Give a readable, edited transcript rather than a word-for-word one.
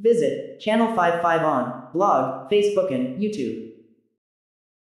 Visit Channel 55 on blog, Facebook, and YouTube.